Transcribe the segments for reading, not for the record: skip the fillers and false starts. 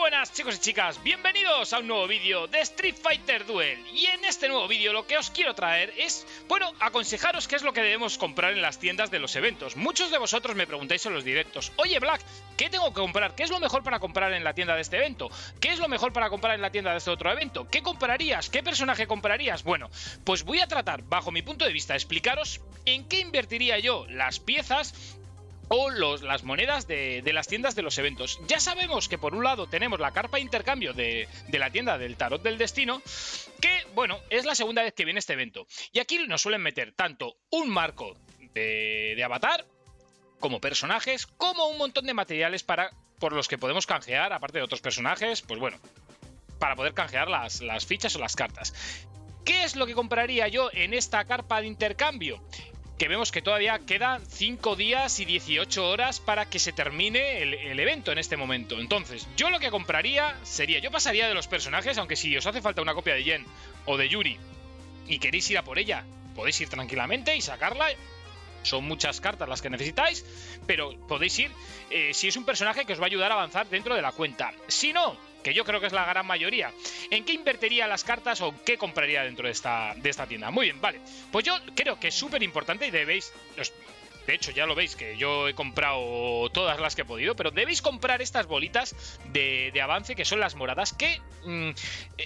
buenas chicos y chicas, bienvenidos a un nuevo vídeo de Street Fighter Duel. Y en este nuevo vídeo lo que os quiero traer es, bueno, aconsejaros qué es lo que debemos comprar en las tiendas de los eventos. Muchos de vosotros me preguntáis en los directos: oye Black, ¿qué tengo que comprar? ¿Qué es lo mejor para comprar en la tienda de este evento? ¿Qué es lo mejor para comprar en la tienda de este otro evento? ¿Qué comprarías? ¿Qué personaje comprarías? Bueno, pues voy a tratar, bajo mi punto de vista, explicaros en qué invertiría yo las piezas o las monedas de las tiendas de los eventos. Ya sabemos que por un lado tenemos la carpa de intercambio de la tienda del Tarot del Destino, que, bueno, es la segunda vez que viene este evento. Y aquí nos suelen meter tanto un marco de avatar, como personajes, como un montón de materiales por los que podemos canjear, aparte de otros personajes, pues bueno, para poder canjear las fichas o las cartas. ¿Qué es lo que compraría yo en esta carpa de intercambio? Que vemos que todavía quedan 5 días y 18 horas para que se termine el evento en este momento. Entonces, yo lo que compraría sería... yo pasaría de los personajes, aunque si os hace falta una copia de Jen o de Yuri y queréis ir a por ella, podéis ir tranquilamente y sacarla. Son muchas cartas las que necesitáis, pero podéis ir si es un personaje que os va a ayudar a avanzar dentro de la cuenta. Si no, que yo creo que es la gran mayoría, ¿en qué invertiría las cartas o qué compraría dentro de esta tienda? Muy bien, vale. Pues yo creo que es súper importante y debéis... de hecho, ya lo veis que yo he comprado todas las que he podido, pero debéis comprar estas bolitas de avance, que son las moradas, que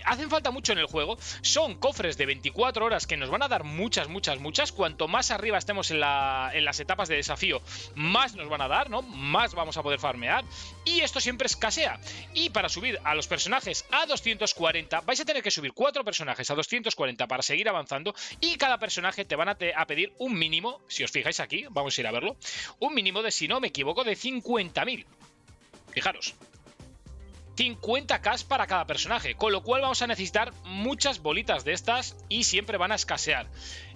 hacen falta mucho en el juego. Son cofres de 24 horas que nos van a dar muchas, muchas, muchas. Cuanto más arriba estemos en las etapas de desafío, más nos van a dar, ¿no? Más vamos a poder farmear. Y esto siempre escasea. Y para subir a los personajes a 240, vais a tener que subir 4 personajes a 240 para seguir avanzando. Y cada personaje te van a pedir un mínimo, si os fijáis aquí, vamos ir a verlo, un mínimo de, si no me equivoco, de 50.000. Fijaros, 50k para cada personaje, con lo cual vamos a necesitar muchas bolitas de estas y siempre van a escasear.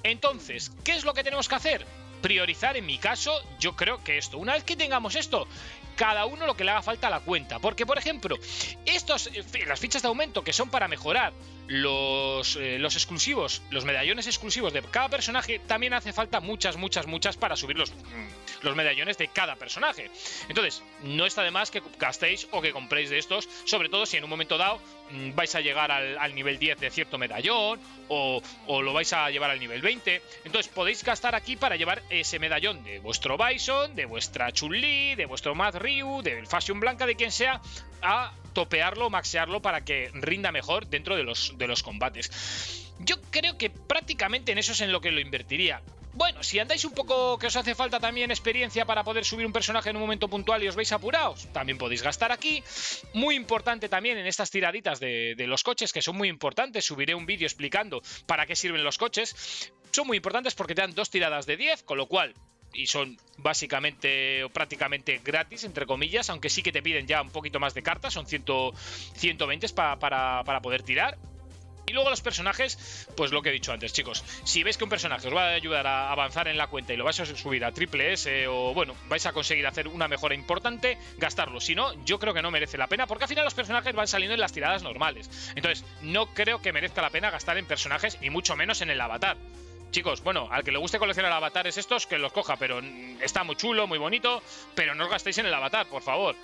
Entonces, ¿qué es lo que tenemos que hacer? Priorizar, en mi caso, yo creo que esto. Una vez que tengamos esto, cada uno lo que le haga falta a la cuenta. Porque, por ejemplo, las fichas de aumento, que son para mejorar los exclusivos, los medallones exclusivos de cada personaje, también hace falta muchas, muchas, muchas para subir los medallones de cada personaje. Entonces, no está de más que gastéis o que compréis de estos, sobre todo si en un momento dado vais a llegar al nivel 10 de cierto medallón o lo vais a llevar al nivel 20. Entonces, podéis gastar aquí para llevar ese medallón de vuestro Bison, de vuestra Chun-Li, de vuestro Madrid, del Fashion Blanca, de quien sea, a topearlo, maxearlo para que rinda mejor dentro de los combates. Yo creo que prácticamente en eso es en lo que lo invertiría. Bueno, si andáis un poco que os hace falta también experiencia para poder subir un personaje en un momento puntual y os veis apurados, también podéis gastar aquí. Muy importante también en estas tiraditas de los coches, que son muy importantes. Subiré un vídeo explicando para qué sirven los coches. Son muy importantes porque te dan 2 tiradas de 10, con lo cual... y son básicamente o prácticamente gratis, entre comillas, aunque sí que te piden ya un poquito más de cartas. Son 120 para poder tirar. Y luego los personajes, pues lo que he dicho antes, chicos. Si veis que un personaje os va a ayudar a avanzar en la cuenta y lo vais a subir a triple S o, bueno, vais a conseguir hacer una mejora importante, gastarlo. Si no, yo creo que no merece la pena, porque al final los personajes van saliendo en las tiradas normales. Entonces, no creo que merezca la pena gastar en personajes y mucho menos en el avatar. Chicos, bueno, al que le guste coleccionar avatares estos, que los coja, pero está muy chulo, muy bonito, pero no os gastéis en el avatar, por favor.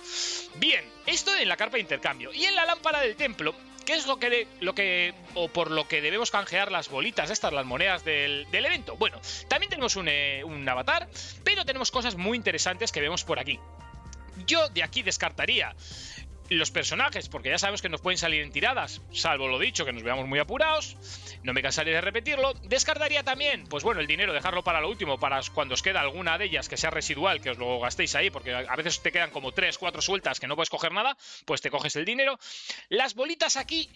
Bien, esto en la carpa de intercambio. Y en la lámpara del templo, ¿qué es por lo que debemos canjear las bolitas estas, las monedas del evento? Bueno, también tenemos un avatar, pero tenemos cosas muy interesantes que vemos por aquí. Yo de aquí descartaría los personajes, porque ya sabemos que nos pueden salir en tiradas, salvo lo dicho, que nos veamos muy apurados, no me cansaré de repetirlo. Descartaría también, pues bueno, el dinero, dejarlo para lo último, para cuando os queda alguna de ellas que sea residual, que os lo gastéis ahí, porque a veces te quedan como 3, 4 sueltas que no puedes coger nada, pues te coges el dinero. Las bolitas aquí,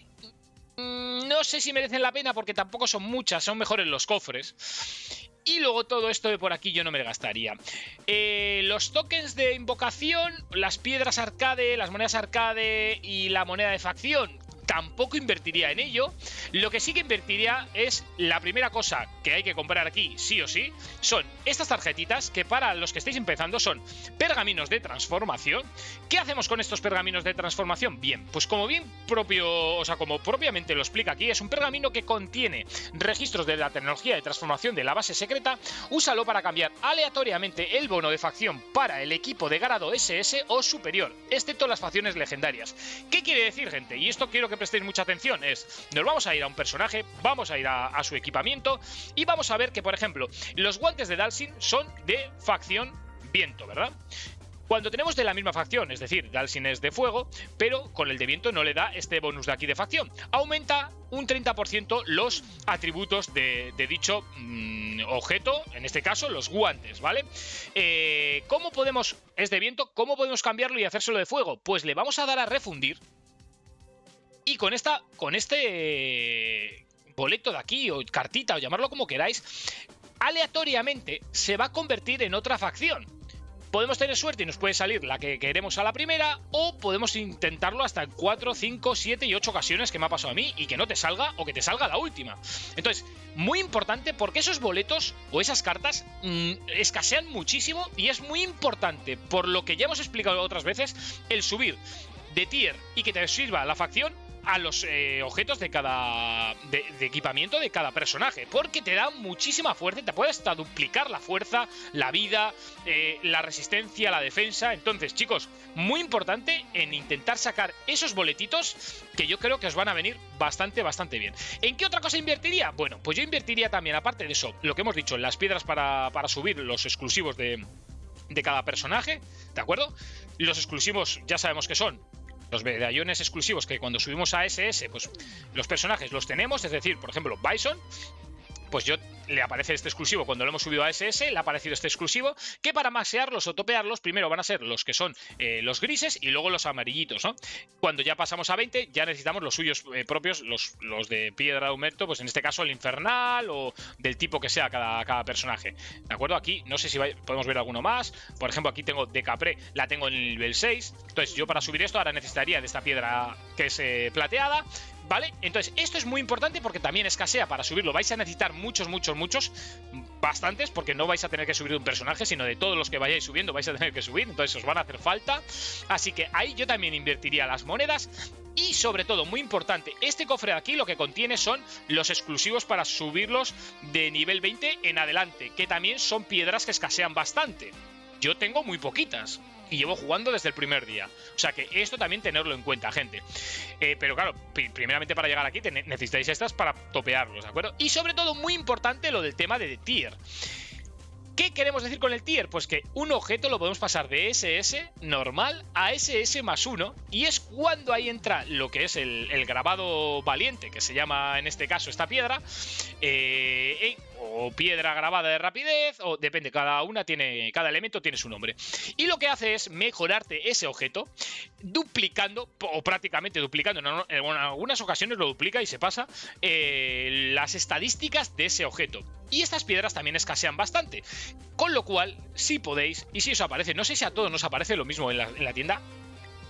no sé si merecen la pena, porque tampoco son muchas, son mejores los cofres. Y luego todo esto de por aquí yo no me gastaría. Los tokens de invocación, las piedras arcade, las monedas arcade y la moneda de facción. tampoco invertiría en ello. Lo que sí que invertiría es la primera cosa que hay que comprar aquí, sí o sí, son estas tarjetitas, que para los que estéis empezando son pergaminos de transformación. ¿Qué hacemos con estos pergaminos de transformación? Bien, pues como bien propio, o sea, como propiamente lo explica aquí, es un pergamino que contiene registros de la tecnología de transformación de la base secreta. Úsalo para cambiar aleatoriamente el bono de facción para el equipo de grado SS o superior, excepto las facciones legendarias. ¿Qué quiere decir, gente? Y esto quiero que prestéis mucha atención. Es, nos vamos a ir a un personaje, vamos a ir a su equipamiento y vamos a ver que, por ejemplo, los guantes de Dhalsim son de facción viento, ¿verdad? Cuando tenemos de la misma facción, es decir, Dhalsim es de fuego, pero con el de viento no le da este bonus de aquí de facción. Aumenta un 30% los atributos de dicho objeto, en este caso los guantes, ¿vale? ¿Cómo podemos, es de viento, cómo podemos cambiarlo y hacérselo de fuego? Pues le vamos a dar a refundir y con esta, con este boleto de aquí, o cartita, o llamarlo como queráis, aleatoriamente se va a convertir en otra facción. Podemos tener suerte y nos puede salir la que queremos a la primera, o podemos intentarlo hasta 4, 5, 7 y 8 ocasiones, que me ha pasado a mí, y que no te salga o que te salga la última. Entonces, muy importante, porque esos boletos o esas cartas escasean muchísimo, y es muy importante, por lo que ya hemos explicado otras veces, el subir de tier y que te sirva la facción a los objetos de cada de equipamiento de cada personaje, porque te da muchísima fuerza, te puede hasta duplicar la fuerza, la vida, la resistencia, la defensa. Entonces, chicos, muy importante en intentar sacar esos boletitos, que yo creo que os van a venir bastante bien. ¿En qué otra cosa invertiría? Bueno, pues yo invertiría también, aparte de eso, lo que hemos dicho, en las piedras para subir los exclusivos de cada personaje, ¿de acuerdo? Los exclusivos ya sabemos que son los medallones exclusivos que cuando subimos a SS, pues los personajes los tenemos, es decir, por ejemplo, Bison, pues yo le aparece este exclusivo cuando lo hemos subido a SS, le ha aparecido este exclusivo, que para maxearlos o topearlos, primero van a ser los que son los grises y luego los amarillitos, ¿no? Cuando ya pasamos a 20, ya necesitamos los suyos propios, los de piedra de aumento, pues en este caso el infernal o del tipo que sea cada personaje, ¿de acuerdo? Aquí, no sé si podemos ver alguno más, por ejemplo, aquí tengo de Capre, la tengo en el nivel 6, entonces yo para subir esto ahora necesitaría de esta piedra que es plateada, ¿vale? Entonces, esto es muy importante porque también escasea para subirlo. Vais a necesitar muchos, bastantes, porque no vais a tener que subir de un personaje, sino de todos los que vayáis subiendo vais a tener que subir, entonces os van a hacer falta. Así que ahí yo también invertiría las monedas. Y sobre todo, muy importante, este cofre de aquí lo que contiene son los exclusivos para subirlos de nivel 20 en adelante, que también son piedras que escasean bastante. Yo tengo muy poquitas y llevo jugando desde el primer día. O sea que esto también tenerlo en cuenta, gente. Pero claro, primeramente para llegar aquí necesitáis estas para topearlos, ¿de acuerdo? Y sobre todo, muy importante, lo del tema de tier. ¿Qué queremos decir con el tier? Pues que un objeto lo podemos pasar de SS normal a SS más 1, y es cuando ahí entra lo que es el grabado valiente, que se llama en este caso esta piedra, o piedra grabada de rapidez, o depende, cada elemento tiene su nombre. Y lo que hace es mejorarte ese objeto duplicando, o prácticamente duplicando, en algunas ocasiones lo duplica y se pasa, las estadísticas de ese objeto. Y estas piedras también escasean bastante, con lo cual, si podéis, y si os aparece, no sé si a todos nos aparece lo mismo en la tienda,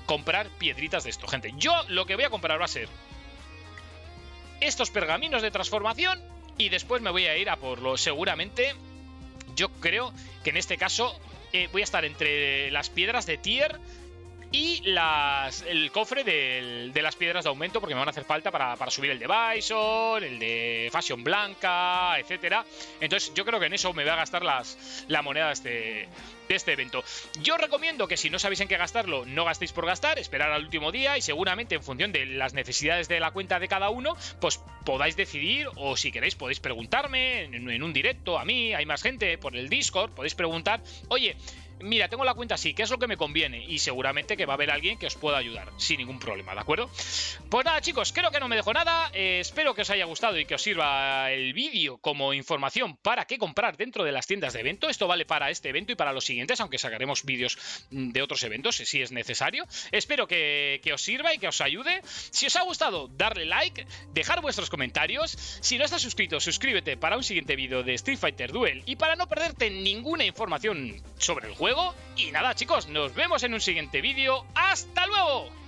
comprar piedritas de esto, gente. Yo lo que voy a comprar va a ser estos pergaminos de transformación, y después me voy a ir a por lo, seguramente, yo creo que en este caso voy a estar entre las piedras de tier y el cofre de las piedras de aumento, porque me van a hacer falta para subir el de Bison, el de Fashion Blanca, etcétera. Entonces yo creo que en eso me voy a gastar la moneda de este evento. Yo os recomiendo que si no sabéis en qué gastarlo, no gastéis por gastar, esperar al último día, y seguramente en función de las necesidades de la cuenta de cada uno, pues podáis decidir, o si queréis podéis preguntarme en un directo a mí, hay más gente por el Discord, podéis preguntar, oye, mira, tengo la cuenta así, ¿qué es lo que me conviene? Y seguramente que va a haber alguien que os pueda ayudar sin ningún problema, ¿de acuerdo? Pues nada, chicos, creo que no me dejo nada. Espero que os haya gustado y que os sirva el vídeo como información para qué comprar dentro de las tiendas de evento. Esto vale para este evento y para los siguientes, aunque sacaremos vídeos de otros eventos si es necesario. Espero que os sirva y que os ayude. Si os ha gustado, darle like, dejar vuestros comentarios. Si no estás suscrito, suscríbete para un siguiente vídeo de Street Fighter Duel y para no perderte ninguna información sobre el juego. Y nada, chicos, nos vemos en un siguiente vídeo. ¡Hasta luego!